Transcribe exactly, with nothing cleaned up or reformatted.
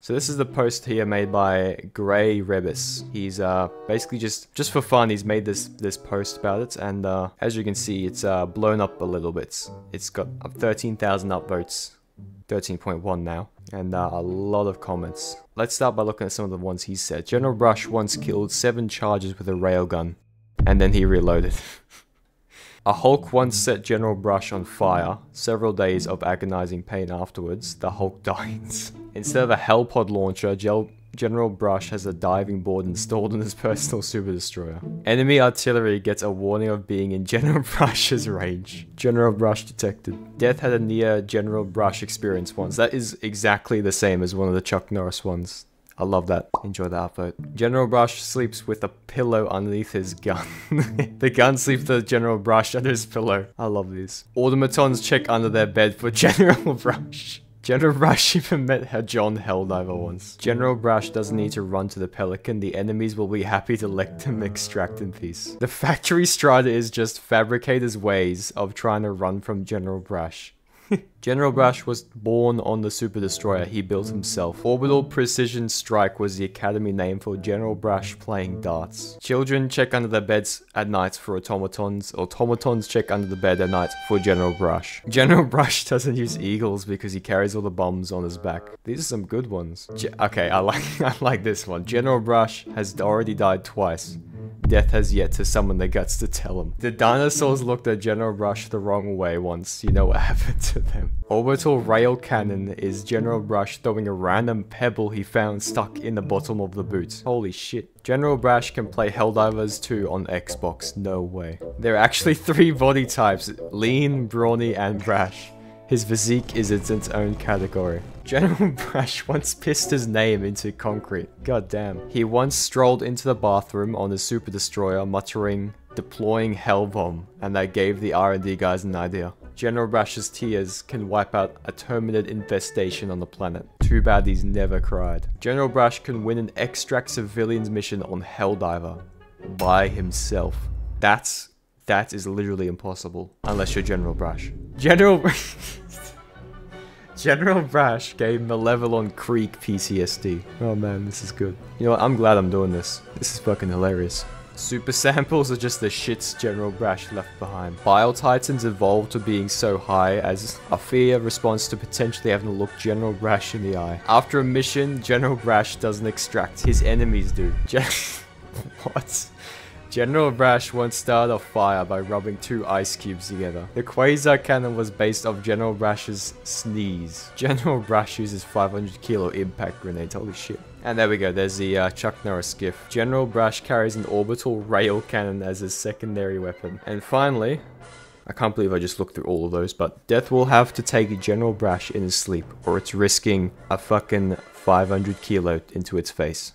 So this is the post here made by Grey Rebus. He's uh, basically just, just for fun, he's made this this post about it, and uh, as you can see, it's uh, blown up a little bit. It's got thirteen thousand upvotes, thirteen point one now, and uh, a lot of comments. Let's start by looking at some of the ones he said. General Brasch once killed seven charges with a railgun, and then he reloaded. A Hulk once set General Brasch on fire, several days of agonizing pain afterwards, the Hulk died. Instead of a Hellpod launcher, Gel General Brasch has a diving board installed in his personal Super Destroyer. Enemy artillery gets a warning of being in General Brasch's range. General Brasch detected. Death had a near General Brasch experience once. That is exactly the same as one of the Chuck Norris ones. I love that. Enjoy the upvote. General Brasch sleeps with a pillow underneath his gun. The gun sleeps with General Brasch under his pillow. I love these. Automatons check under their bed for General Brasch. General Brasch even met a John Helldiver once. General Brasch doesn't need to run to the Pelican. The enemies will be happy to let them extract in peace. The Factory Strider is just fabricator's ways of trying to run from General Brasch. General Brasch was born on the Super Destroyer he built himself. Orbital Precision Strike was the academy name for General Brasch playing darts. Children check under their beds at night for automatons. Automatons check under the bed at night for General Brasch. General Brasch doesn't use eagles because he carries all the bums on his back. These are some good ones. Ge okay, I like, I like this one. General Brasch has already died twice. Death has yet to summon the guts to tell him. The dinosaurs looked at General Brasch the wrong way once. You know what happened to them. Orbital Rail Cannon is General Brasch throwing a random pebble he found stuck in the bottom of the boot. Holy shit. General Brasch can play Helldivers two on Xbox. No way. There are actually three body types. Lean, brawny, and brash. His physique is its own category. General Brasch once pissed his name into concrete. God damn. He once strolled into the bathroom on his Super Destroyer muttering, deploying Hell Bomb, and that gave the R and D guys an idea. General Brasch's tears can wipe out a terminated infestation on the planet. Too bad he's never cried. General Brasch can win an extract civilians mission on Helldiver by himself. That's, that is literally impossible. Unless you're General Brasch. General... General Brasch gave Malevolon Creek P T S D. Oh man, this is good. You know what, I'm glad I'm doing this. This is fucking hilarious. Super samples are just the shits General Brasch left behind. Bile Titans evolved to being so high as a fear response to potentially having to look General Brasch in the eye. After a mission, General Brasch doesn't extract. His enemies do. Gen what? General Brasch once started a fire by rubbing two ice cubes together. The quasar cannon was based off General Brasch's sneeze. General Brasch uses five hundred kilo impact grenades, holy shit. And there we go, there's the uh, Chuck Norris gif. General Brasch carries an orbital rail cannon as his secondary weapon. And finally, I can't believe I just looked through all of those, but Death will have to take General Brasch in his sleep, or it's risking a fucking five hundred kilo into its face.